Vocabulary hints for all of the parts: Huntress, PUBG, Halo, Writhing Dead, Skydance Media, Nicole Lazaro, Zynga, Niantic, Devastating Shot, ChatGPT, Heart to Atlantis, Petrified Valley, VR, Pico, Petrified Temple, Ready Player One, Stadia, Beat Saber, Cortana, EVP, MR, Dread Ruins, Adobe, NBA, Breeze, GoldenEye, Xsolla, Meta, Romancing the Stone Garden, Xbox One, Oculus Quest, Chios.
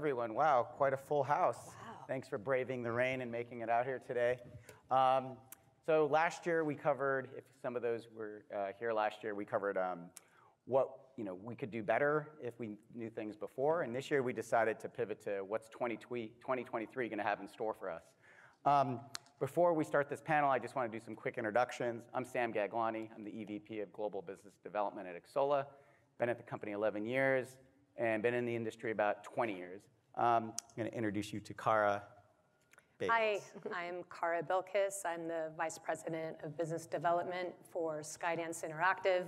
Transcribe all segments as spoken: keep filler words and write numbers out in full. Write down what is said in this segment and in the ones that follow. everyone. Wow, quite a full house. Wow. Thanks for braving the rain and making it out here today. Um, so last year we covered, if some of those were uh, here last year, we covered um, what you know we could do better if we knew things before. And this year we decided to pivot to what's twenty twenty-three going to have in store for us. Um, Before we start this panel, I just want to do some quick introductions. I'm Sam Gaglani. I'm the E V P of Global Business Development at Xsolla. Been at the company eleven years and been in the industry about twenty years. Um, I'm going to introduce you to Kara Bilkis. Hi, I'm Kara Bilkis. I'm the Vice President of Business Development for Skydance Interactive.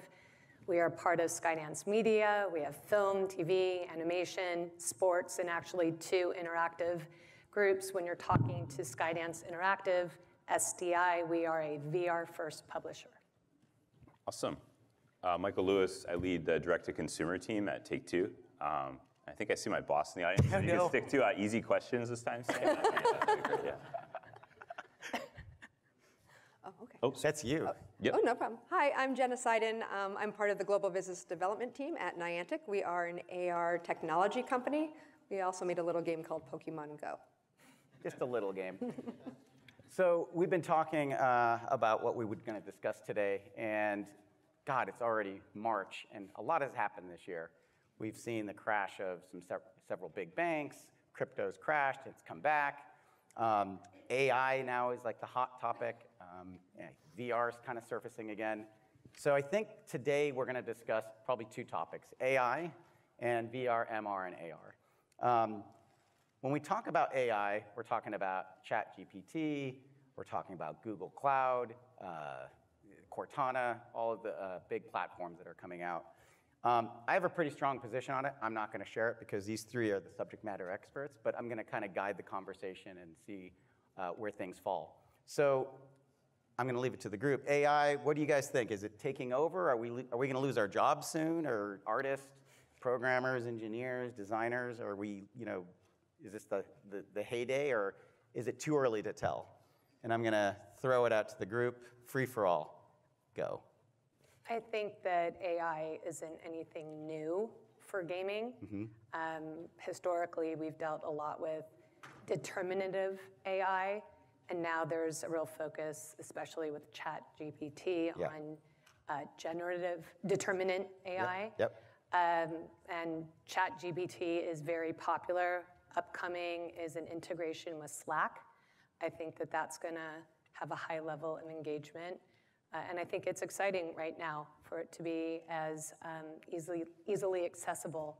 We are part of Skydance Media. We have film, T V, animation, sports, and actually two interactive groups. When you're talking to Skydance Interactive, S D I, we are a V R-first publisher. Awesome. Uh, Michael Lewis, I lead the direct-to-consumer team at Take-Two. Um, I think I see my boss in the audience. Are you going to stick to uh, easy questions this time, Sam? Yeah. Oh, okay. Oops. That's you. Oh. Yep. Oh, no problem. Hi, I'm Jenna Seiden. Um, I'm part of the Global Business Development team at Niantic. We are an A R technology company. We also made a little game called Pokemon Go. Just a little game. So we've been talking uh, about what we were going to discuss today. And God, it's already March. And a lot has happened this year. We've seen the crash of some se several big banks. Crypto's crashed. It's come back. Um, A I now is like the hot topic. Um, yeah, V R is kind of surfacing again. So I think today we're going to discuss probably two topics, A I and V R, M R, and A R. Um, when we talk about A I, we're talking about ChatGPT, we're talking about Google Cloud, uh, Cortana, all of the uh, big platforms that are coming out. Um, I have a pretty strong position on it. I'm not going to share it because these three are the subject matter experts, but I'm going to kind of guide the conversation and see uh, where things fall. So I'm going to leave it to the group. A I, what do you guys think? Is it taking over? Are we, are we going to lose our jobs soon, or artists, programmers, engineers, designers? Are we, you know, is this the, the, the heyday, or is it too early to tell? And I'm going to throw it out to the group. Free for all. Go. I think that A I isn't anything new for gaming. Mm-hmm. um, historically, we've dealt a lot with determinative A I, and now there's a real focus, especially with ChatGPT, yeah. on uh, generative determinant A I. Yep. Yep. Um, and ChatGPT is very popular. Upcoming is an integration with Slack. I think that that's going to have a high level of engagement. Uh, and I think it's exciting right now for it to be as um, easily, easily accessible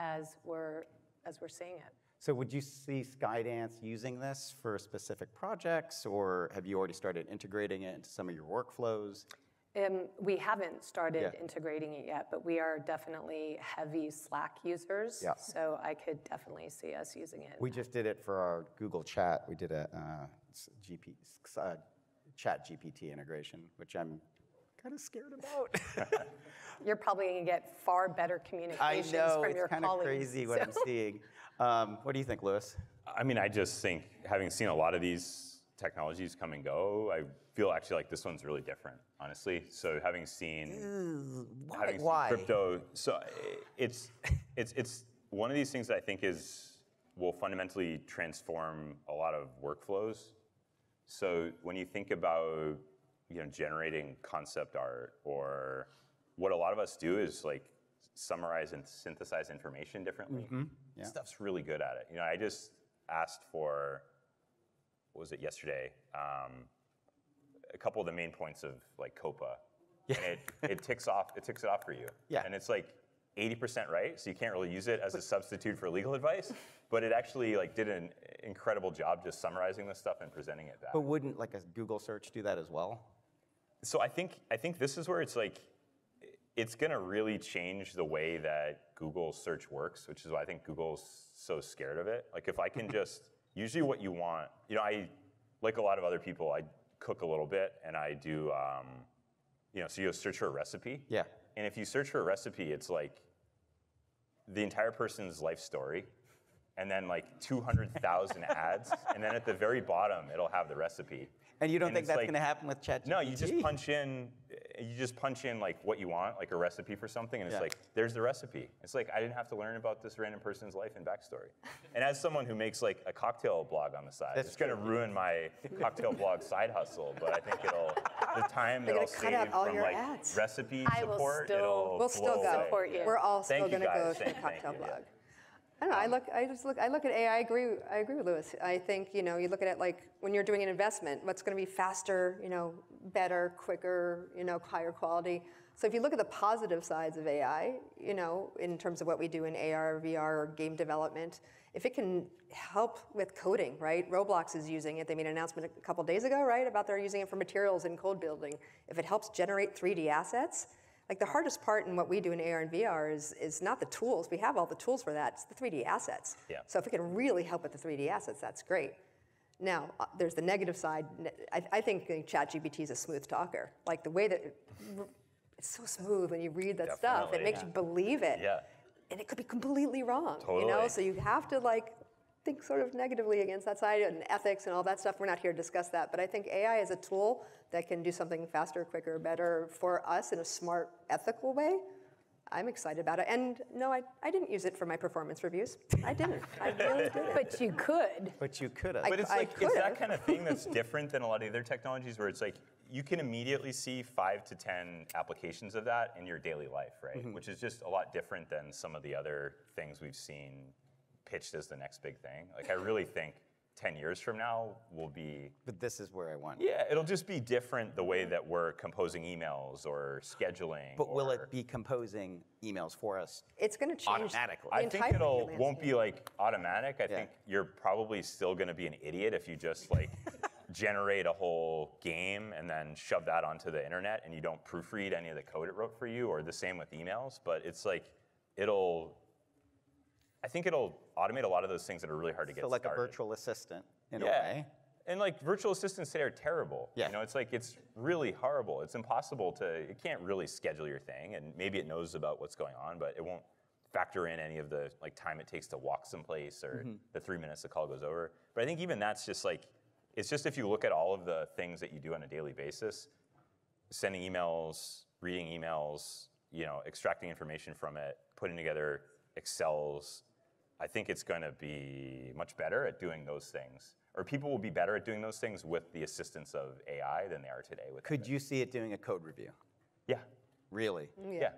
as we're, as we're seeing it. So would you see Skydance using this for specific projects, or have you already started integrating it into some of your workflows? Um, we haven't started yeah. integrating it yet, but we are definitely heavy Slack users, yeah. so I could definitely see us using it. We just did it for our Google Chat. We did a uh, uh, Chat G P T integration, which I'm kind of scared about. You're probably going to get far better communications from your colleagues. I know, it's kind of crazy what so. I'm seeing. Um, what do you think, Lewis? I mean, I just think, having seen a lot of these technologies come and go, I feel actually like this one's really different, honestly. So having seen, Ooh, why, having seen why? crypto, so it's it's it's one of these things that I think is will fundamentally transform a lot of workflows. So when you think about you know generating concept art, or what a lot of us do is like summarize and synthesize information differently. Mm-hmm. Yeah. Stuff's really good at it. You know, I just asked for. What was it yesterday? Um, a couple of the main points of like COPA, yeah. and it it ticks off it ticks it off for you, yeah. and it's like eighty percent right, so you can't really use it as a substitute for legal advice, but it actually like did an incredible job just summarizing this stuff and presenting it back. But wouldn't like a Google search do that as well? So I think I think this is where it's like it's going to really change the way that Google search works, which is why I think Google's so scared of it. Like if I can just usually what you want, you know, I, like a lot of other people, I cook a little bit, and I do, um, you know, so you search for a recipe. Yeah. And if you search for a recipe, it's like the entire person's life story, and then like two hundred thousand ads, and then at the very bottom, it'll have the recipe. And you don't and think that's like, going to happen with ChatGPT? No, you just punch in, you just punch in like what you want, like a recipe for something, and it's yeah. like, there's the recipe. It's like, I didn't have to learn about this random person's life and backstory. And as someone who makes like a cocktail blog on the side, That's it's true. gonna ruin my cocktail blog side hustle, but I think it'll, the time that I'll save from like ads. recipe I support, still, it'll We'll still go. Support you. We're all still thank gonna go to the cocktail blog. You, yeah. I don't know, I look, I just look, I look at A I, I agree, I agree with Lewis. I think, you know, you look at it like when you're doing an investment, what's gonna be faster, you know, better, quicker, you know, higher quality. So if you look at the positive sides of A I, you know, in terms of what we do in A R, V R, or game development, if it can help with coding, right? Roblox is using it. They made an announcement a couple days ago, right, about they're using it for materials and code building. If it helps generate three D assets, like the hardest part in what we do in A R and V R is, is not the tools. We have all the tools for that. It's the three D assets. Yeah. So if it can really help with the three D assets, that's great. Now, there's the negative side. I, I think ChatGPT is a smooth talker. Like the way that it, it's so smooth when you read that Definitely, stuff. It makes yeah. you believe it. Yeah. And it could be completely wrong. Totally. You know? So you have to like think sort of negatively against that side and ethics and all that stuff. We're not here to discuss that. But I think A I is a tool that can do something faster, quicker, better for us in a smart, ethical way. I'm excited about it. And no, I, I didn't use it for my performance reviews. I didn't. I really didn't. But you could. But you could have. But it's like, it's that kind of thing that's different than a lot of other technologies where it's like, you can immediately see five to ten applications of that in your daily life, right? Mm-hmm. Which is just a lot different than some of the other things we've seen pitched as the next big thing. Like I really think ten years from now will be... But this is where I want. Yeah, it'll just be different the way that we're composing emails or scheduling. But will it be composing emails for us? It's going to change automatically. I think it'll won't be like automatic. I yeah. think you're probably still going to be an idiot if you just like generate a whole game and then shove that onto the internet and you don't proofread any of the code it wrote for you, or the same with emails. But it's like it'll... I think it'll automate a lot of those things that are really hard to get started. So like a virtual assistant in a way. And like virtual assistants today are terrible. Yeah. You know, it's like, it's really horrible. It's impossible to, it can't really schedule your thing, and maybe it knows about what's going on, but it won't factor in any of the like time it takes to walk someplace or mm-hmm. the three minutes the call goes over. But I think even that's just like, it's just if you look at all of the things that you do on a daily basis, sending emails, reading emails, you know, extracting information from it, putting together Excels, I think it's going to be much better at doing those things, or people will be better at doing those things with the assistance of A I than they are today. With Could you see it doing a code review? Yeah. Really? Yeah. yeah.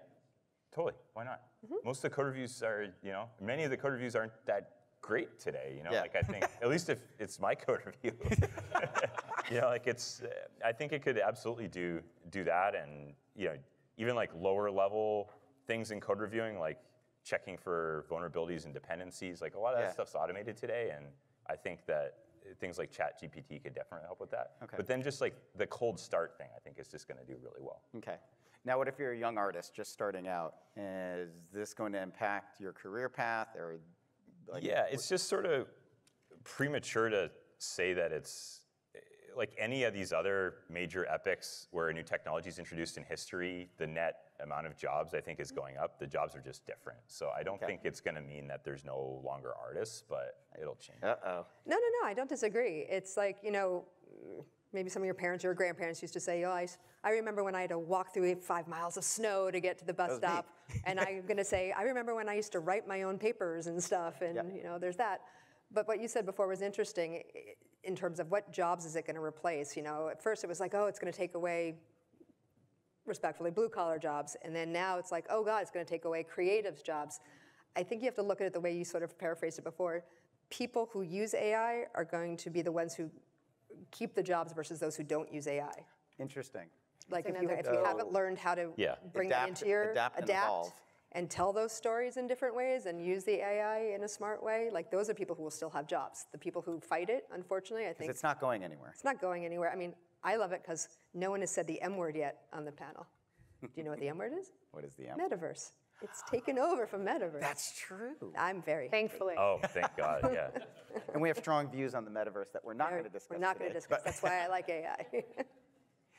Totally. Why not? Mm-hmm. Most of the code reviews are, you know, many of the code reviews aren't that great today. You know, yeah. like I think at least if it's my code review, you know, like it's. I think it could absolutely do do that, and you know, even like lower level things in code reviewing, like checking for vulnerabilities and dependencies. Like a lot of yeah. that stuff's automated today, and I think that things like ChatGPT could definitely help with that. Okay. But then just like the cold start thing, I think is just gonna do really well. Okay. Now what if you're a young artist just starting out? Is this going to impact your career path? Or like, yeah, it's just sort of premature to say that it's, like any of these other major epochs where a new technology is introduced in history, the net amount of jobs I think is going up. The jobs are just different. So I don't okay. think it's gonna mean that there's no longer artists, but it'll change. Uh-oh. No, no, no, I don't disagree. It's like, you know, maybe some of your parents or grandparents used to say, oh, I, I remember when I had to walk through five miles of snow to get to the bus stop. And I'm gonna say, I remember when I used to write my own papers and stuff, and yep. you know, there's that. But what you said before was interesting in terms of what jobs is it going to replace. You know, at first it was like, oh, it's going to take away, respectfully, blue-collar jobs. And then now it's like, oh, God, it's going to take away creatives' jobs. I think you have to look at it the way you sort of paraphrased it before. People who use A I are going to be the ones who keep the jobs versus those who don't use A I. Interesting. Like if you, if you haven't learned how to yeah. bring adapt, it into your adapt, and adapt evolve. And tell those stories in different ways and use the A I in a smart way, like those are people who will still have jobs. The people who fight it, unfortunately, I think. Because it's not going anywhere. It's not going anywhere. I mean, I love it because no one has said the M word yet on the panel. Do you know what the M word is? What is the M? Metaverse. It's taken over from Metaverse. That's true. I'm very Thankfully. Happy. Oh, thank God, yeah. And we have strong views on the Metaverse that we're not going to discuss We're not going to discuss. That's why I like A I. Yes,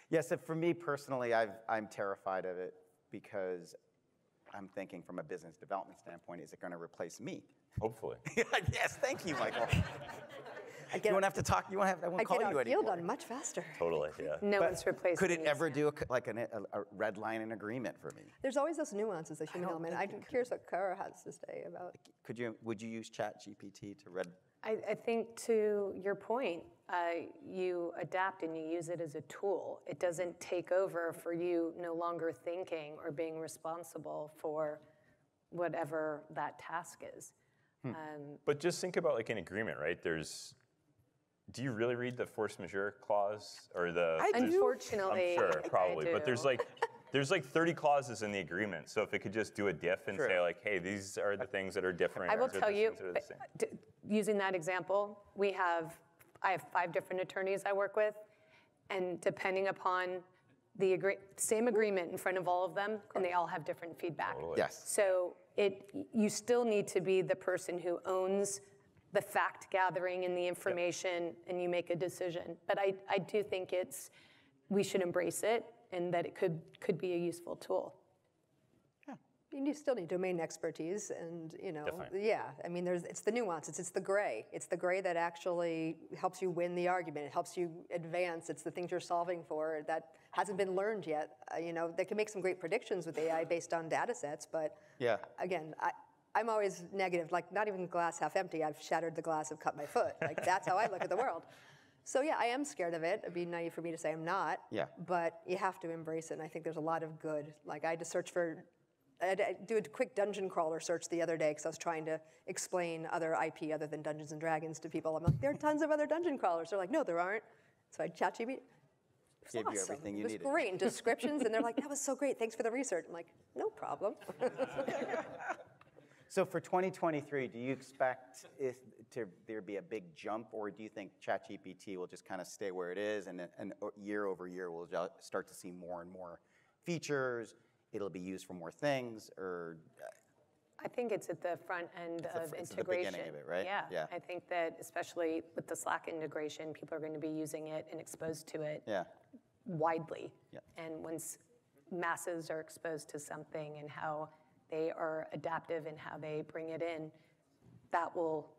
yeah, so for me personally, I've, I'm terrified of it because I'm thinking from a business development standpoint, is it going to replace me? Hopefully. Yes, thank you, Michael. I get you won't have to talk. You won't have. I won't I call you anymore. I get our on much faster. Totally. Yeah. No but one's replacing. Could it me. ever do a, like an, a, a red line in agreement for me? There's always those nuances that human element. I'm curious what Kara has to say about. Could you? Would you use ChatGPT to red? I, I think to your point, uh, you adapt and you use it as a tool. It doesn't take over for you no longer thinking or being responsible for whatever that task is. Hmm. Um, but just think about like an agreement, right? There's, do you really read the force majeure clause or the? I do. Unfortunately, I'm sure, probably. I do. But there's like, there's like thirty clauses in the agreement. So if it could just do a diff and sure. say like, hey, these are the things that are different. I will tell you, using that example, we have, I have five different attorneys I work with, and depending upon the agree same agreement in front of all of them, and they all have different feedback. Totally. Yes. So. It, you still need to be the person who owns the fact gathering and the information, yep. and you make a decision. But I, I do think it's, we should embrace it, and that it could, could be a useful tool. Yeah. You still need domain expertise, and you know, Definitely. yeah. I mean, there's, it's the nuance, it's, it's the gray. It's the gray that actually helps you win the argument. It helps you advance. It's the things you're solving for that hasn't been learned yet. Uh, you know, they can make some great predictions with A I based on data sets, but yeah. again, I, I'm always negative, like not even glass half empty, I've shattered the glass, I've cut my foot. Like that's how I look at the world. So yeah, I am scared of it. It'd be naive for me to say I'm not, yeah. but you have to embrace it, and I think there's a lot of good. Like I had to search for, I had to do a quick dungeon crawler search the other day because I was trying to explain other I P other than Dungeons and Dragons to people. I'm like, there are tons of other dungeon crawlers. They're like, no, there aren't. So I ChatGPT. It was awesome. You everything you it was needed. Great descriptions, and they're like, that was so great, thanks for the research. I'm like, no problem. So for twenty twenty-three, do you expect if, to there be a big jump, or do you think ChatGPT will just kind of stay where it is, and, and year over year we'll start to see more and more features, it'll be used for more things, or? I think it's at the front end of integration. It's the beginning of it, right? Yeah. yeah. I think that especially with the Slack integration, people are going to be using it and exposed to it yeah. widely. Yeah. And once masses are exposed to something and how they are adaptive and how they bring it in, that will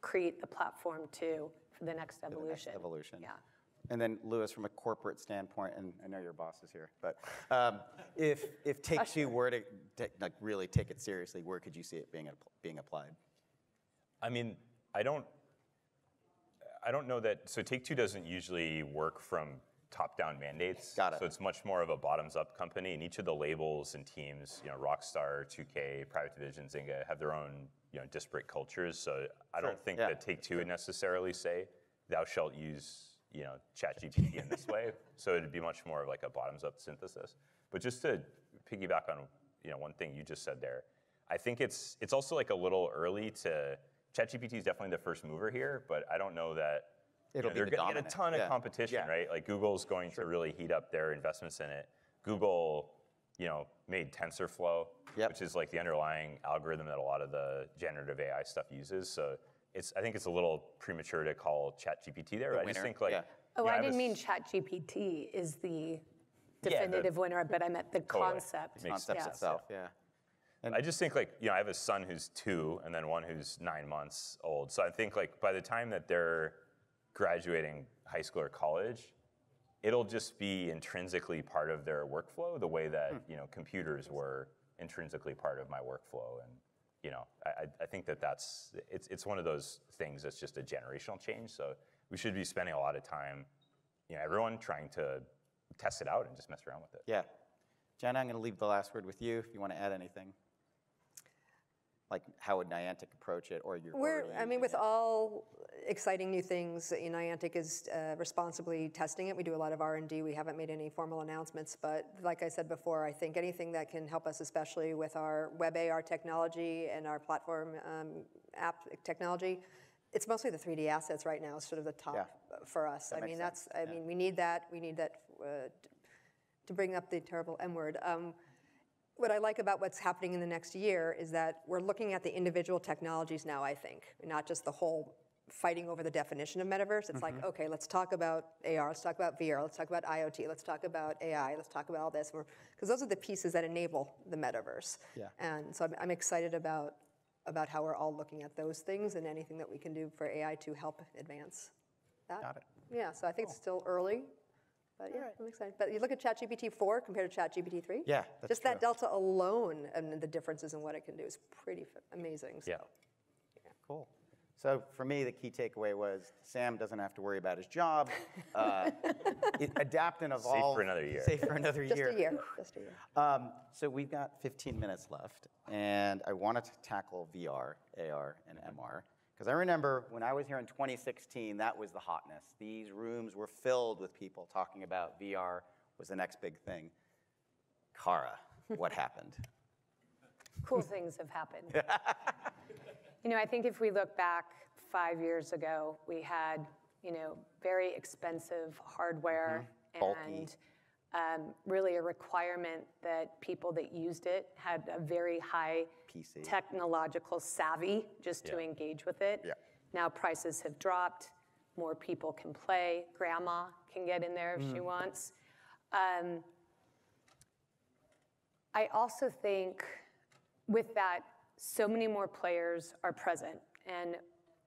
create the platform too for the next evolution. For the next evolution. Yeah. And then, Lewis, from a corporate standpoint, and I know your boss is here, but um, if if Take-Two were to like really take it seriously, where could you see it being being applied? I mean, I don't, I don't know that. So Take-Two doesn't usually work from top-down mandates. Got it. So it's much more of a bottoms-up company, and each of the labels and teams, you know, Rockstar, two K, Private Division, Zynga, have their own you know disparate cultures. So I sure. don't think yeah. that Take-Two would necessarily say, "Thou shalt use." You know, ChatGPT in this way, so it'd be much more of like a bottoms-up synthesis. But just to piggyback on, you know, one thing you just said there, I think it's it's also like a little early to. ChatGPT is definitely the first mover here, but I don't know that it'll you know, be they're going to get a ton yeah. of competition, yeah. right? Like Google's going sure. to really heat up their investments in it. Google, you know, made TensorFlow, yep. which is like the underlying algorithm that a lot of the generative A I stuff uses. So. It's, I think it's a little premature to call ChatGPT there. The I winner. just think like. Yeah. Oh, you know, I didn't I mean ChatGPT is the definitive yeah, the, winner, but I meant the totally. concept. The concept yeah. itself, yeah. And I just think like, you know, I have a son who's two and then one who's nine months old. So I think like by the time that they're graduating high school or college, it'll just be intrinsically part of their workflow the way that, hmm. you know, computers were intrinsically part of my workflow. And You know, I, I think that that's it's it's one of those things that's just a generational change. So we should be spending a lot of time, you know, everyone trying to test it out and just mess around with it. Yeah, Jenna, I'm going to leave the last word with you. If you want to add anything, like how would Niantic approach it, or your? We're, I mean, with it? all exciting new things, Niantic is uh, responsibly testing it. We do a lot of R and D. We haven't made any formal announcements, but like I said before, I think anything that can help us, especially with our web A R technology and our platform um, app technology, it's mostly the three D assets right now, sort of the top yeah. for us. That I mean, that's. Sense. I yeah. mean, we need that. We need that uh, to bring up the terrible M word. Um, What I like about what's happening in the next year is that we're looking at the individual technologies now, I think, not just the whole fighting over the definition of metaverse. It's mm-hmm. like, okay, let's talk about A R, let's talk about V R, let's talk about I O T, let's talk about A I, let's talk about all this, because those are the pieces that enable the metaverse. Yeah. And so I'm, I'm excited about about how we're all looking at those things and anything that we can do for A I to help advance that. Got it. Yeah, so I think cool. it's still early, but yeah, right. I'm excited. But you look at ChatGPT four compared to ChatGPT three. Yeah, that's Just true. that delta alone and the differences in what it can do is pretty amazing. So. Yeah. yeah, cool. So for me, the key takeaway was Sam doesn't have to worry about his job. Uh, adapt and evolve. Safe for another year. Safe for another Just year. Just a year. Just a year. Um, so we've got fifteen minutes left, and I want to tackle V R, A R, and M R. Because I remember when I was here in twenty sixteen, that was the hotness. These rooms were filled with people talking about V R was the next big thing. Kara, what happened? Cool things have happened. You know, I think if we look back five years ago, we had, you know, very expensive hardware mm-hmm. and um, really a requirement that people that used it had a very high P C technological savvy just yeah. to engage with it. Yeah. Now prices have dropped. More people can play. Grandma can get in there if mm. she wants. Um, I also think with that, so many more players are present, and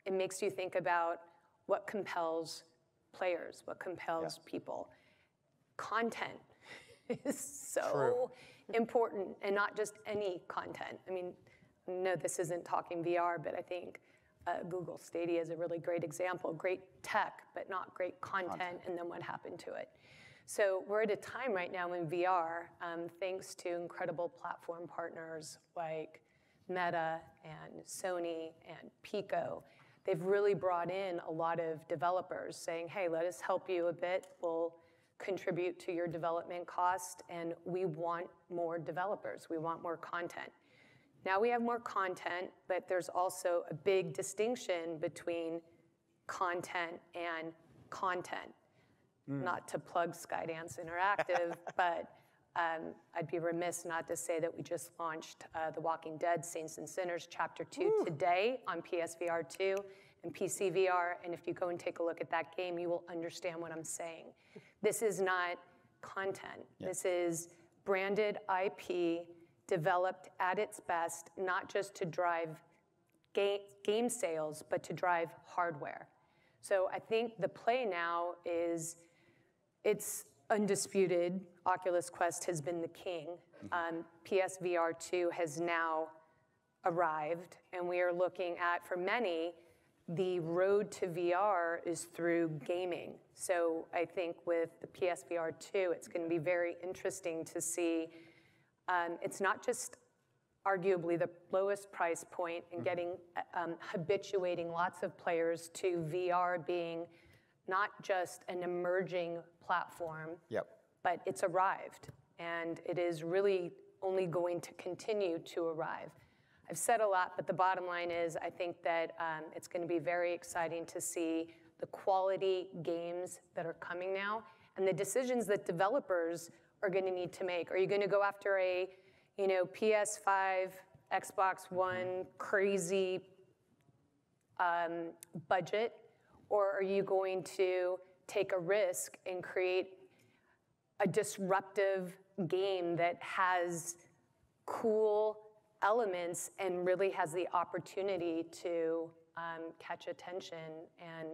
it makes you think about what compels players, what compels yes. people. Content is so True. important, and not just any content. I mean, no, this isn't talking V R, but I think uh, Google Stadia is a really great example. Great tech, but not great content, content, and then what happened to it. So we're at a time right now in V R, um, thanks to incredible platform partners like Meta and Sony and Pico. They've really brought in a lot of developers saying, hey, let us help you a bit. We'll contribute to your development cost, and we want more developers. We want more content. Now we have more content, but there's also a big distinction between content and content. Mm. Not to plug Skydance Interactive, but Um, I'd be remiss not to say that we just launched uh, The Walking Dead Saints and Sinners Chapter two Ooh. today on P S V R two and P C V R, and if you go and take a look at that game, you will understand what I'm saying. This is not content. Yeah. This is branded I P developed at its best, not just to drive ga game sales, but to drive hardware. So I think the play now is it's undisputed. Oculus Quest has been the king. Um, P S V R two has now arrived, and we are looking at, for many, the road to V R is through gaming. So I think with the P S V R two, it's going to be very interesting to see. Um, it's not just arguably the lowest price point and getting um, habituating lots of players to V R being not just an emerging platform, yep. but it's arrived, and it is really only going to continue to arrive. I've said a lot, but the bottom line is I think that um, it's going to be very exciting to see the quality games that are coming now and the decisions that developers are going to need to make. Are you going to go after a you know, P S five, Xbox One, crazy um, budget? Or are you going to take a risk and create a disruptive game that has cool elements and really has the opportunity to um, catch attention and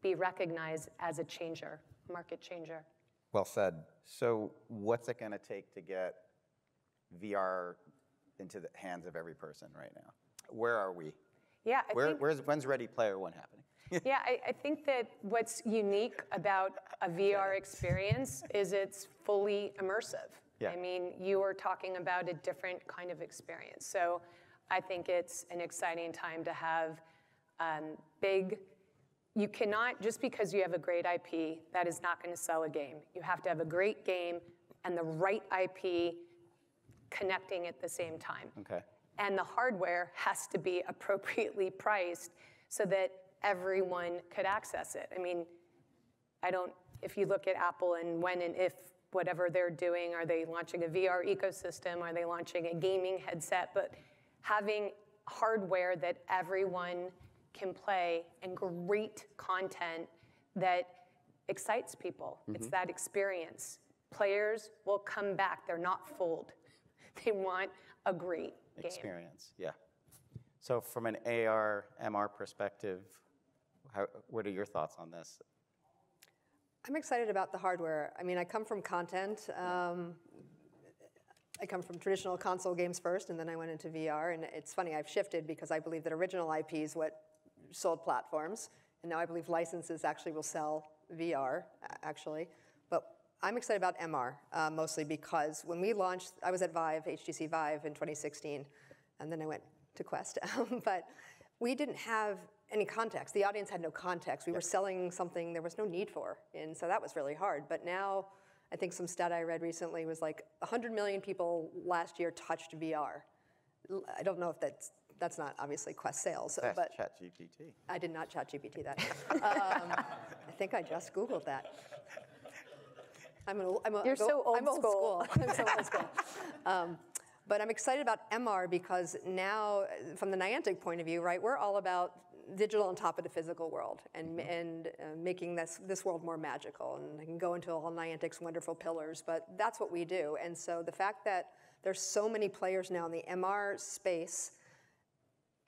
be recognized as a changer, market changer? Well said. So what's it going to take to get V R into the hands of every person right now? Where are we? Yeah, I Where, think, where's, when's Ready Player One happening? yeah, I, I think that what's unique about a V R experience is it's fully immersive. Yeah. I mean, you are talking about a different kind of experience. So I think it's an exciting time to have um, big, you cannot, just because you have a great I P, that is not going to sell a game. You have to have a great game and the right I P connecting at the same time. Okay. And the hardware has to be appropriately priced so that everyone could access it. I mean, I don't, if you look at Apple and when and if whatever they're doing, are they launching a V R ecosystem? Are they launching a gaming headset? But having hardware that everyone can play and great content that excites people. Mm-hmm. It's that experience. Players will come back. They're not fooled. They want a great experience. Game. Yeah. So from an A R, M R perspective, how, what are your thoughts on this? I'm excited about the hardware. I mean, I come from content. Um, I come from traditional console games first, and then I went into V R. And it's funny, I've shifted because I believe that original I P is what sold platforms. And now I believe licenses actually will sell V R, actually. But I'm excited about M R, uh, mostly because when we launched, I was at Vive, H T C Vive in twenty sixteen, and then I went to Quest. But we didn't have any context. The audience had no context. We yep. were selling something there was no need for. And so that was really hard. But now, I think some stat I read recently was like one hundred million people last year touched V R. I don't know if that's, that's not obviously Quest sales. That's but ChatGPT. I did not ChatGPT that. um, I think I just Googled that. I'm an, I'm a, You're go, so old I'm school. Old school. I'm so old school. Um, But I'm excited about M R because now, from the Niantic point of view, right, we're all about digital on top of the physical world and, and uh, making this, this world more magical. And I can go into all Niantic's wonderful pillars, but that's what we do. And so the fact that there's so many players now in the M R space,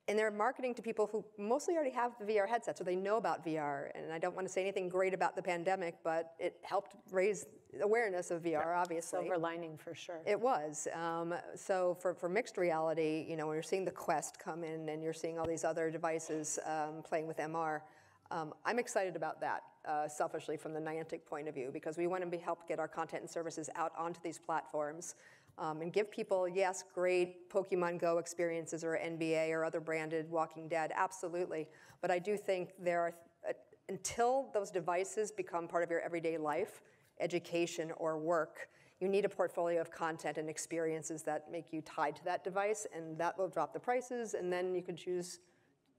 and they're marketing to people who mostly already have the V R headsets, or they know about V R. And I don't want to say anything great about the pandemic, but it helped raise awareness of V R, yeah. obviously. Silver lining, for sure. It was. Um, so for, for mixed reality, you know, when you're seeing the Quest come in and you're seeing all these other devices um, playing with M R, um, I'm excited about that, uh, selfishly, from the Niantic point of view, because we want to help get our content and services out onto these platforms. Um, and give people, yes, great Pokemon Go experiences or N B A or other branded Walking Dead, absolutely. But I do think there are, uh, until those devices become part of your everyday life, education or work, you need a portfolio of content and experiences that make you tied to that device, and that will drop the prices, and then you can choose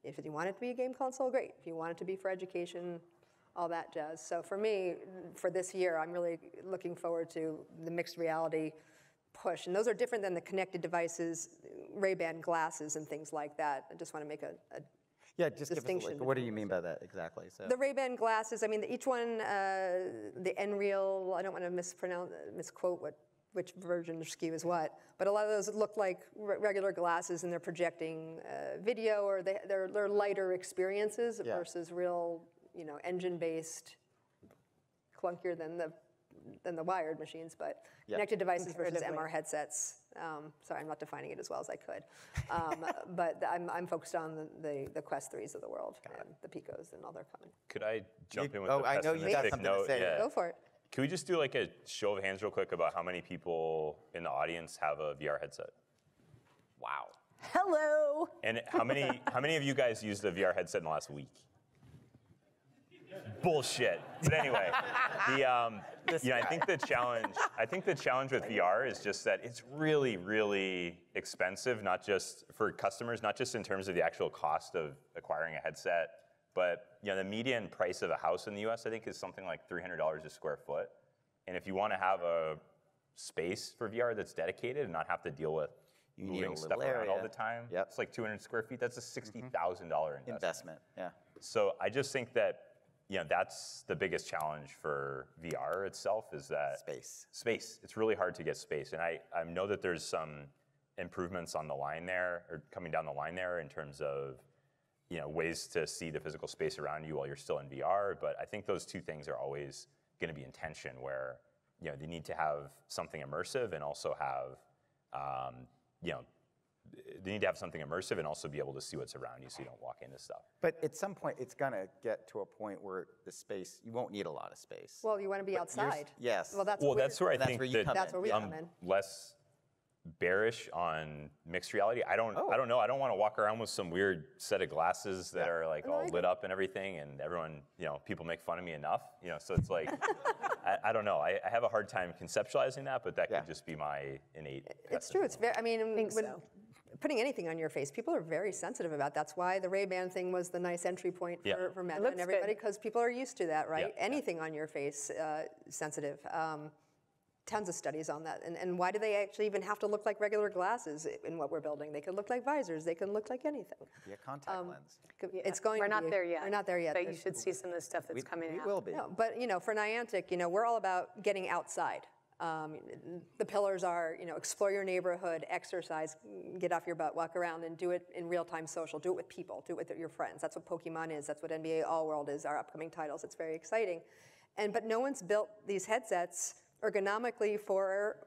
if you want it to be a game console, great. If you want it to be for education, all that jazz. So for me, for this year, I'm really looking forward to the mixed reality push, and those are different than the connected devices, Ray-Ban glasses and things like that. I just want to make a, a yeah, just distinction. Give us, like, what do you mean by that exactly? So the Ray-Ban glasses, I mean, each one, uh, the N-Real, I don't want to mispronounce, misquote what which version or S K U is what, but a lot of those look like re regular glasses, and they're projecting uh, video, or they, they're they're lighter experiences yeah. versus real, you know, engine-based, clunkier than the. than the wired machines, but yep. connected devices versus M R headsets. Um, sorry, I'm not defining it as well as I could. Um, but I'm, I'm focused on the, the, the Quest threes of the world, and the Picos and all their coming. Could I jump you, in with oh, the I know you got something note? to say. Yeah. Go for it. Can we just do like a show of hands real quick about how many people in the audience have a V R headset? Wow. Hello. And how many, how many of you guys used a V R headset in the last week? Bullshit. But anyway, the um, you know, I think the challenge. I think the challenge with V R is just that it's really, really expensive. Not just for customers, not just in terms of the actual cost of acquiring a headset, but you know, the median price of a house in the U S I think is something like three hundred dollars a square foot. And if you want to have a space for V R that's dedicated and not have to deal with you moving stuff area. around all the time, yep. it's like two hundred square feet. That's a sixty thousand dollar mm-hmm. investment. Investment. Yeah. So I just think that. Yeah, that's the biggest challenge for V R itself is that space. Space. It's really hard to get space, and I, I know that there's some improvements on the line there, or coming down the line there, in terms of you know ways to see the physical space around you while you're still in V R. But I think those two things are always going to be in tension, where you know they need to have something immersive and also have um, you know. They need to have something immersive and also be able to see what's around you so you don't walk into stuff. But at some point, it's going to get to a point where the space, you won't need a lot of space. Well, you want to be but outside. Yes. Well, that's, well, that's where I think that's where, that that's where we come in. Less bearish on mixed reality. I don't, oh. I don't know. I don't want to walk around with some weird set of glasses that yeah. are like no, all lit up and everything, and everyone, you know, people make fun of me enough. You know, so it's like, I, I don't know. I, I have a hard time conceptualizing that, but that yeah. could just be my innate. It's true. It's very. I mean, I think when, so. putting anything on your face, people are very sensitive about. That's why the Ray-Ban thing was the nice entry point for, yeah. for Meta and everybody, because people are used to that, right? Yeah. Anything yeah. on your face, uh, sensitive. Um, Tons of studies on that. And, and why do they actually even have to look like regular glasses in what we're building? They could look like visors. They can look like anything. Yeah, contact um, lens. It's going we're to not be, there yet. We're not there yet. But There's, you should see some of the stuff that's we, coming we out. We will be. No, but you know, for Niantic, you know, we're all about getting outside. Um, the pillars are, you know, explore your neighborhood, exercise, get off your butt, walk around, and do it in real-time social. Do it with people. Do it with your friends. That's what Pokemon is. That's what N B A All-World is, our upcoming titles. It's very exciting. And but no one's built these headsets ergonomically for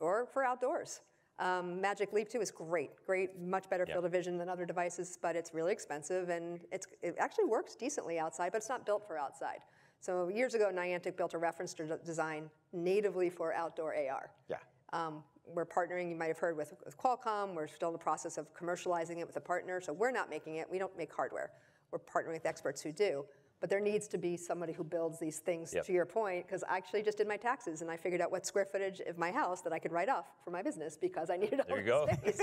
or for outdoors. Um, Magic Leap two is great, great, much better yep. field of vision than other devices, but it's really expensive, and it's, it actually works decently outside, but it's not built for outside. So years ago, Niantic built a reference to design natively for outdoor A R. Yeah. Um, we're partnering, you might have heard, with, with Qualcomm. We're still in the process of commercializing it with a partner, so we're not making it. We don't make hardware. We're partnering with experts who do. But there needs to be somebody who builds these things, yep. to your point, because I actually just did my taxes, and I figured out what square footage of my house that I could write off for my business because I needed all there you go. Space.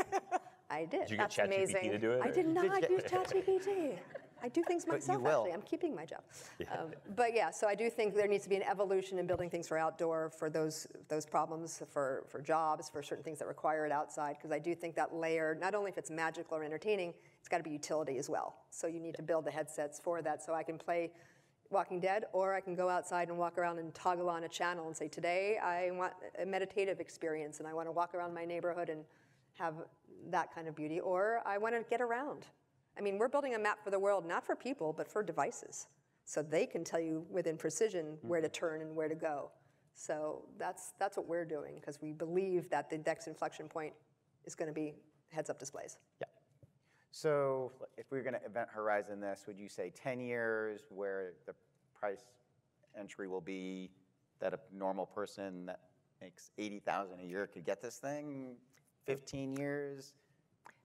I did. Did you get ChatGPT to do it? I did not did use ChatGPT. I do things myself, actually. I'm keeping my job. Yeah. Um, but yeah, so I do think there needs to be an evolution in building things for outdoor, for those those problems, for, for jobs, for certain things that require it outside, because I do think that layer, not only if it's magical or entertaining, it's got to be utility as well. So you need yeah. to build the headsets for that, so I can play Walking Dead, or I can go outside and walk around and toggle on a channel and say, today I want a meditative experience, and I want to walk around my neighborhood and have that kind of beauty, or I want to get around. I mean, we're building a map for the world, not for people, but for devices. So they can tell you within precision where to turn and where to go. So that's, that's what we're doing, because we believe that the next inflection point is going to be heads-up displays. Yeah. So if we were going to event horizon this, would you say ten years where the price entry will be that a normal person that makes eighty thousand dollars a year could get this thing? fifteen years?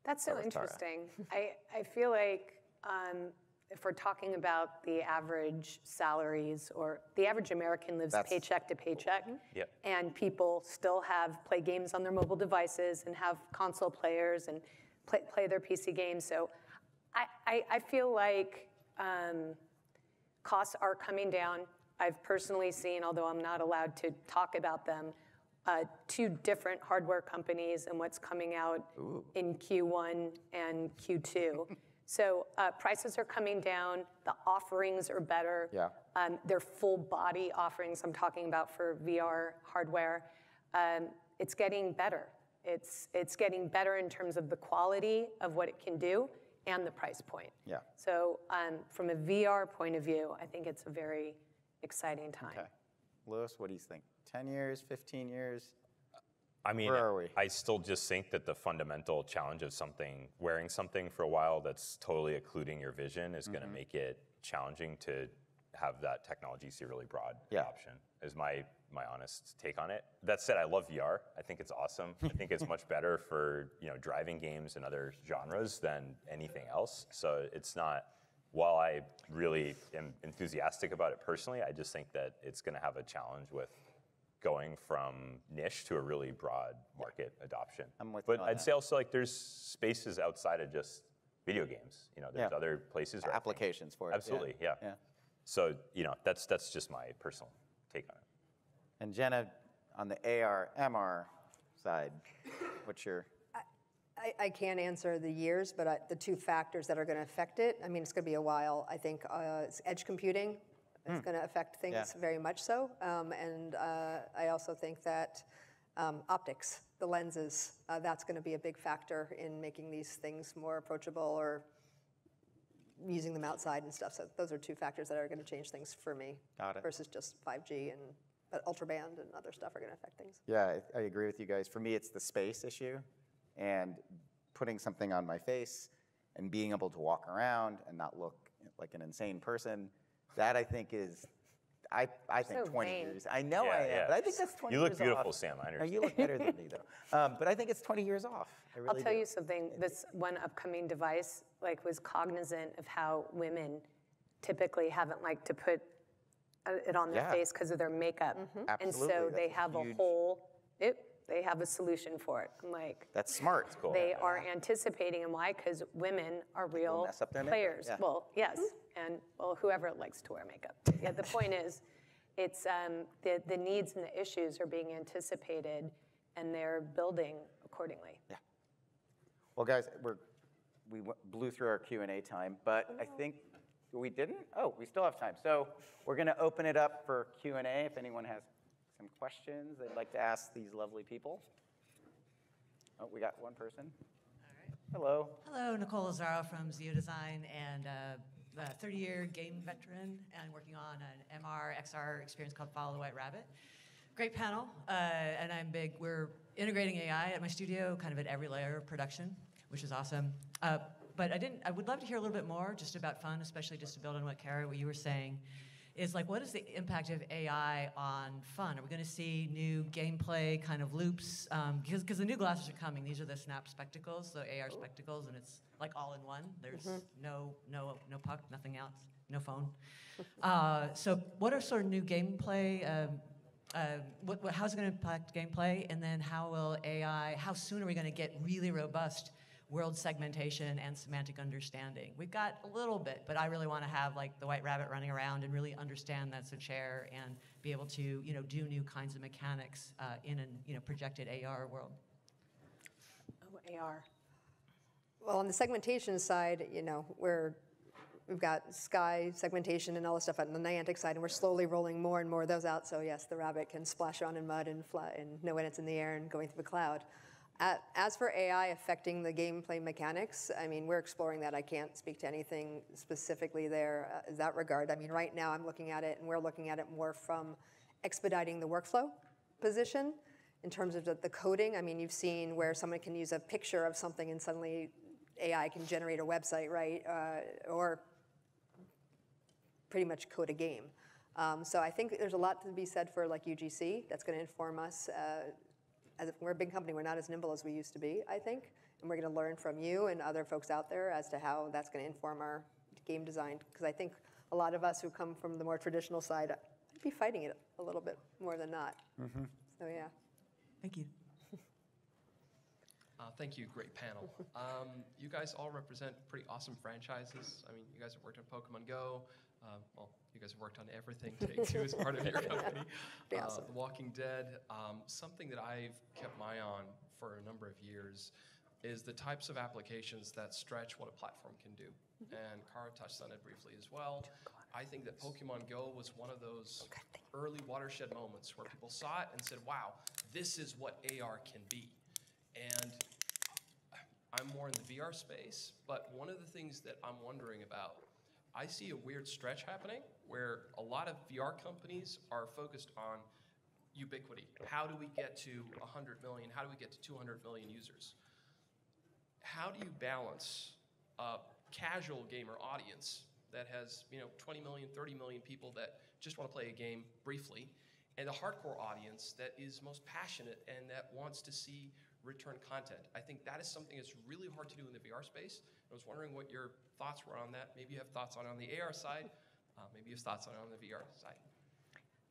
That's so interesting. I, I feel like um, if we're talking about the average salaries, or the average American lives That's, paycheck to paycheck, yeah. and people still have play games on their mobile devices and have console players and play, play their P C games. So I, I, I feel like um, costs are coming down. I've personally seen, although I'm not allowed to talk about them, Uh, two different hardware companies and what's coming out Ooh. In Q one and Q two. So uh, prices are coming down. The offerings are better. Yeah. Um, they're full-body offerings I'm talking about for V R hardware. Um, it's getting better. It's, it's getting better in terms of the quality of what it can do and the price point. Yeah. So um, from a V R point of view, I think it's a very exciting time. Okay. Lewis, what do you think? ten years, fifteen years? I mean, where are we? I still just think that the fundamental challenge of something, wearing something for a while that's totally occluding your vision is mm-hmm. going to make it challenging to have that technology see really broad yeah. adoption, is my, my honest take on it. That said, I love V R. I think it's awesome. I think it's much better for, you know, driving games and other genres than anything else. So it's not... While I really am enthusiastic about it personally, I just think that it's going to have a challenge with going from niche to a really broad market adoption. I'm with but I'd that. Say also, like, there's spaces outside of just video games. You know, there's yeah. other places. Applications for it. Absolutely, yeah. Yeah. yeah. So, you know, that's that's just my personal take on it. And Jenna, on the A R, M R side, what's your... I, I can't answer the years, but I, the two factors that are going to affect it, I mean, it's going to be a while. I think uh, it's edge computing. It's mm. going to affect things yeah. very much so. Um, and uh, I also think that um, optics, the lenses, uh, that's going to be a big factor in making these things more approachable or using them outside and stuff. So those are two factors that are going to change things for me. Got it. Versus just five G and uh, ultraband and other stuff are going to affect things. Yeah, I, I agree with you guys. For me, it's the space issue. And putting something on my face and being able to walk around and not look like an insane person, that I think is, I, I think so twenty vain. Years. I know yeah, I am, yeah. but I think that's twenty years off. You look beautiful, off. Sam, I understand. You look better than me, though. Um, but I think it's twenty years off. I really I'll tell do. You something. This one upcoming device like was cognizant of how women typically haven't liked to put it on their yeah. face because of their makeup. Mm-hmm. And so that's they have a, huge... a whole... It, They have a solution for it. I'm like, that's smart. That's cool. They yeah. are anticipating, and why? Because women are real players. Yeah. Well, yes, mm-hmm. and well, whoever likes to wear makeup. Yeah. The point is, it's um, the the needs and the issues are being anticipated, and they're building accordingly. Yeah. Well, guys, we're we blew through our Q and A time, but oh. I think we didn't. Oh, we still have time. So we're going to open it up for Q and A if anyone has. some questions they'd like to ask these lovely people. Oh, we got one person. All right. Hello. Hello, Nicole Lazaro from Zio Design, and uh, a thirty-year game veteran, and working on an M R X R experience called Follow the White Rabbit. Great panel, uh, and I'm big. We're integrating A I at my studio, kind of at every layer of production, which is awesome. Uh, but I didn't. I would love to hear a little bit more just about fun, especially just to build on what Kara, what you were saying, is like, what is the impact of A I on fun? Are we going to see new gameplay kind of loops? Um, because because the new glasses are coming. These are the Snap spectacles, so A R spectacles, and it's like all in one. There's mm-hmm. no no no puck, nothing else, no phone. Uh, so what are sort of new gameplay? Um, Uh, what, what, how's it going to impact gameplay, and then how will A I, how soon are we going to get really robust world segmentation and semantic understanding? We've got a little bit, but I really want to have like the white rabbit running around and really understand that's a chair and be able to, you know, do new kinds of mechanics uh, in a, you know, projected A R world. Oh, A R. Well, on the segmentation side, you know, we're We've got sky segmentation and all the stuff on the Niantic side, and we're slowly rolling more and more of those out. So yes, the rabbit can splash around in mud and fly, and know when it's in the air and going through the cloud. As for A I affecting the gameplay mechanics, I mean, we're exploring that. I can't speak to anything specifically there in that regard. I mean, right now I'm looking at it, and we're looking at it more from expediting the workflow position in terms of the coding. I mean, you've seen where someone can use a picture of something, and suddenly A I can generate a website, right? Uh, or pretty much code a game. Um, so I think there's a lot to be said for like U G C. That's going to inform us. Uh, as if we're a big company, we're not as nimble as we used to be, I think. And we're going to learn from you and other folks out there as to how that's going to inform our game design. Because I think a lot of us who come from the more traditional side I'd be fighting it a little bit more than not. Mm-hmm. So yeah. Thank you. Uh, thank you, great panel. Um, you guys all represent pretty awesome franchises. I mean, you guys have worked on Pokemon Go. Uh, well, you guys have worked on everything. Take-Two is part of your company. Uh, awesome. The Walking Dead. Um, something that I've kept my eye on for a number of years is the types of applications that stretch what a platform can do. Mm-hmm. And Kara touched on it briefly as well. I think that Pokemon Go was one of those early watershed moments where people saw it and said, wow, this is what A R can be. And I'm more in the V R space, but one of the things that I'm wondering about, I see a weird stretch happening where a lot of V R companies are focused on ubiquity. How do we get to one hundred million? How do we get to two hundred million users? How do you balance a casual gamer audience that has, you know, twenty million, thirty million people that just want to play a game briefly, and a hardcore audience that is most passionate and that wants to see return content? I think that is something that's really hard to do in the V R space. I was wondering what your thoughts were on that. Maybe you have thoughts on it on the A R side. Uh, maybe you have thoughts on it on the V R side.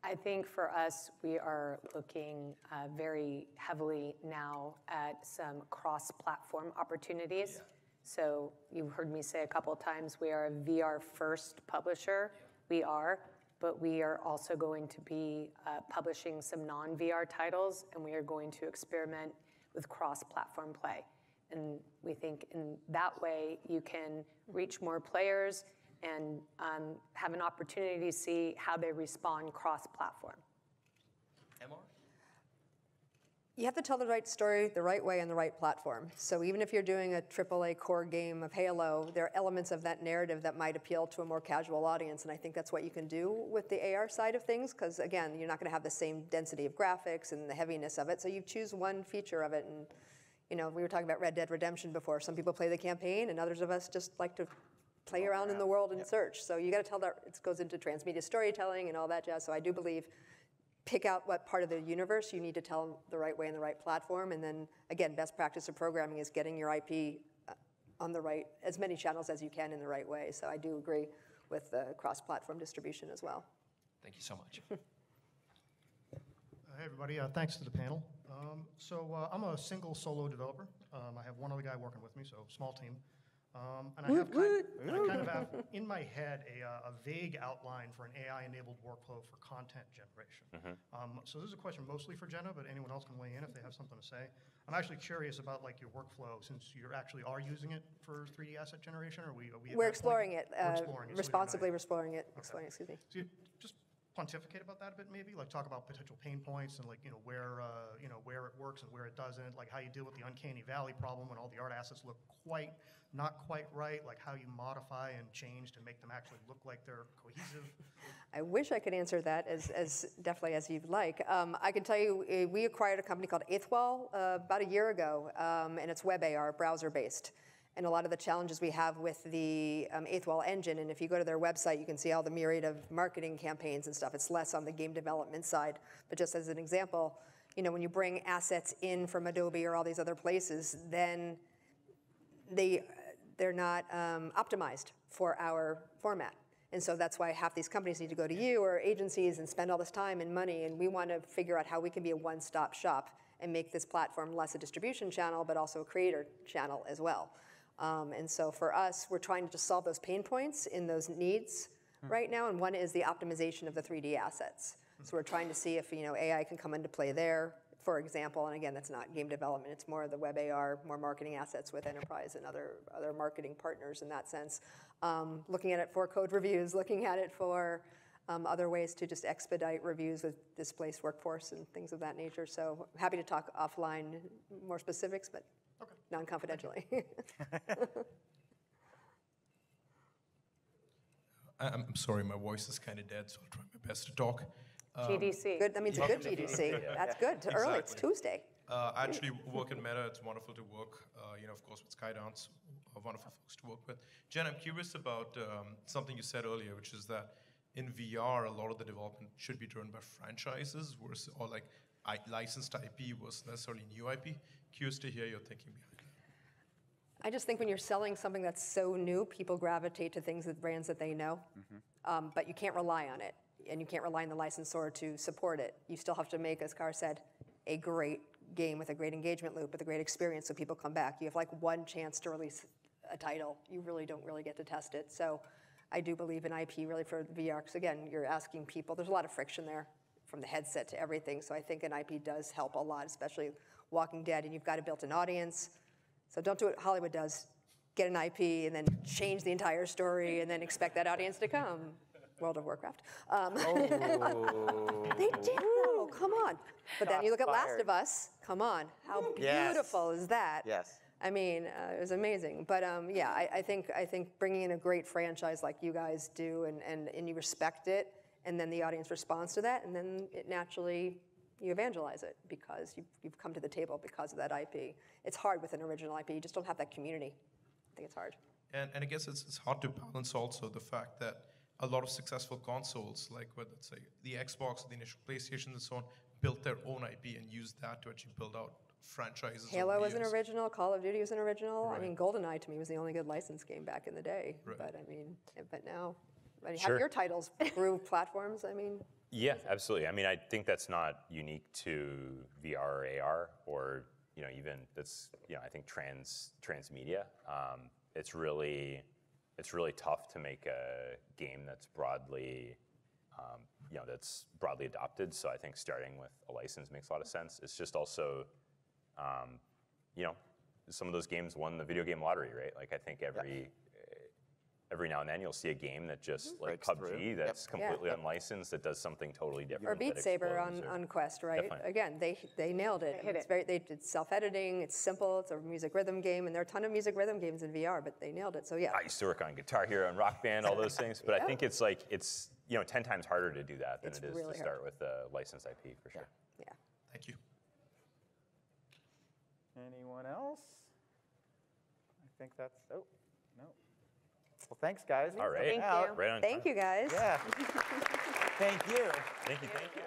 I think for us, we are looking uh, very heavily now at some cross-platform opportunities. Yeah. So you've heard me say a couple of times, we are a V R-first publisher. Yeah. We are. But we are also going to be uh, publishing some non-V R titles, and we are going to experiment with cross-platform play. And we think in that way, you can reach more players and um, have an opportunity to see how they respond cross-platform. M R? You have to tell the right story the right way on the right platform. So even if you're doing a triple A core game of Halo, there are elements of that narrative that might appeal to a more casual audience, and I think that's what you can do with the A R side of things, because again, you're not going to have the same density of graphics and the heaviness of it, so you choose one feature of it. And you know, we were talking about Red Dead Redemption before. Some people play the campaign, and others of us just like to play around in the world and yep. search. So you got to tell that. It goes into transmedia storytelling and all that jazz, so I do believe pick out what part of the universe you need to tell the right way and the right platform. And then, again, best practice of programming is getting your I P on the right, as many channels as you can in the right way. So I do agree with the cross-platform distribution as well. Thank you so much. Hey, everybody. Uh, thanks to the panel. Um, so uh, I'm a single solo developer. Um, I have one other guy working with me, so small team. Um, and I have kind, and I kind of have in my head a, uh, a vague outline for an A I-enabled workflow for content generation. Mm-hmm. um, so this is a question mostly for Jenna, but anyone else can weigh in if they have something to say. I'm actually curious about like your workflow, since you actually are using it for three D asset generation. Or are we? Are we we're, exploring it, uh, We're exploring it responsibly. So we exploring it. Okay. Exploring. Excuse me. So you, just pontificate about that a bit, maybe, like talk about potential pain points and like, you know, where, uh, you know, where it works and where it doesn't, like how you deal with the uncanny valley problem when all the art assets look quite, not quite right, like how you modify and change to make them actually look like they're cohesive. I wish I could answer that as, as definitely as you'd like. Um, I can tell you, we acquired a company called Eighthwell uh, about a year ago, um, and it's web A R, browser-based. And a lot of the challenges we have with the um, Eighthwell engine, and if you go to their website, you can see all the myriad of marketing campaigns and stuff. It's less on the game development side, but just as an example, you know, when you bring assets in from Adobe or all these other places, then they, they're not um, optimized for our format. And so that's why half these companies need to go to you or agencies and spend all this time and money, and we want to figure out how we can be a one-stop shop and make this platform less a distribution channel, but also a creator channel as well. Um, and so for us, we're trying to just solve those pain points in those needs hmm. right now, and one is the optimization of the three D assets. Hmm. So we're trying to see if, you know, A I can come into play there, for example, and again, that's not game development, it's more of the web A R, more marketing assets with enterprise and other, other marketing partners in that sense. Um, looking at it for code reviews, looking at it for um, other ways to just expedite reviews with displaced workforce and things of that nature. So happy to talk offline more specifics, but okay. Non-confidentially. I'm sorry, my voice is kind of dead, so I'll try my best to talk. Um, G D C. Good, that means yeah. a good G D C. Yeah. That's good. Exactly. Early, it's Tuesday. Uh, I actually work in Meta. It's wonderful to work, uh, you know, of course, with Skydance, wonderful folks to work with. Jen, I'm curious about um, something you said earlier, which is that in V R, a lot of the development should be driven by franchises versus, or like, I, licensed I P was necessarily new I P. Curious to hear your thinking behind that. I just think when you're selling something that's so new, people gravitate to things that brands that they know, mm-hmm. um, but you can't rely on it, and you can't rely on the licensor to support it. You still have to make, as Kara said, a great game with a great engagement loop, with a great experience so people come back. You have like one chance to release a title. You really don't really get to test it. So I do believe in I P really for V R, because again, you're asking people, there's a lot of friction there, from the headset to everything. So I think an I P does help a lot, especially Walking Dead, and you've got a built-in audience. So don't do what Hollywood does. Get an I P and then change the entire story and then expect that audience to come. World of Warcraft. Um, oh. They did though, come on. But then you look at Last of Us, come on. How beautiful yes. is that? Yes. I mean, uh, it was amazing. But um, yeah, I, I, think, I think bringing in a great franchise like you guys do, and, and, and you respect it, and then the audience responds to that, and then it naturally, you evangelize it because you've, you've come to the table because of that I P. It's hard with an original I P, you just don't have that community. I think it's hard. And, and I guess it's, it's hard to balance also the fact that a lot of successful consoles, like whether it's like the Xbox, the initial PlayStation and so on, built their own I P and used that to actually build out franchises. Halo was an original, Call of Duty was an original. Right. I mean, GoldenEye to me was the only good licensed game back in the day, right. but I mean, but now, I mean, sure. Have your titles through platforms, I mean. Yeah, absolutely. I mean, I think that's not unique to V R or A R, or, you know, even that's, you know, I think trans transmedia. Um, it's really, it's really tough to make a game that's broadly, um, you know, that's broadly adopted. So I think starting with a license makes a lot of sense. It's just also, um, you know, some of those games won the video game lottery, right? Like I think every. Yeah. Every now and then, you'll see a game that just, mm-hmm. like Breaks P U B G, through. That's yep. completely yeah. unlicensed, that does something totally different. Or Beat Saber on, or, on Quest, right? Definitely. Again, they, they nailed it. They hit it's it. Very, they did self-editing, it's simple, it's a music rhythm game, and there are a ton of music rhythm games in V R, but they nailed it, so yeah. I used to work on Guitar Hero and Rock Band, all those things, but yeah. I think it's like, it's, you know, ten times harder to do that than it's it is really to start hard. With a licensed I P, for sure. Yeah. yeah. Thank you. Anyone else? I think that's, oh, no. Well, thanks, guys. All right. Thank you. Right on. Thank you, guys. Yeah. Thank you. Thank you. Thank you.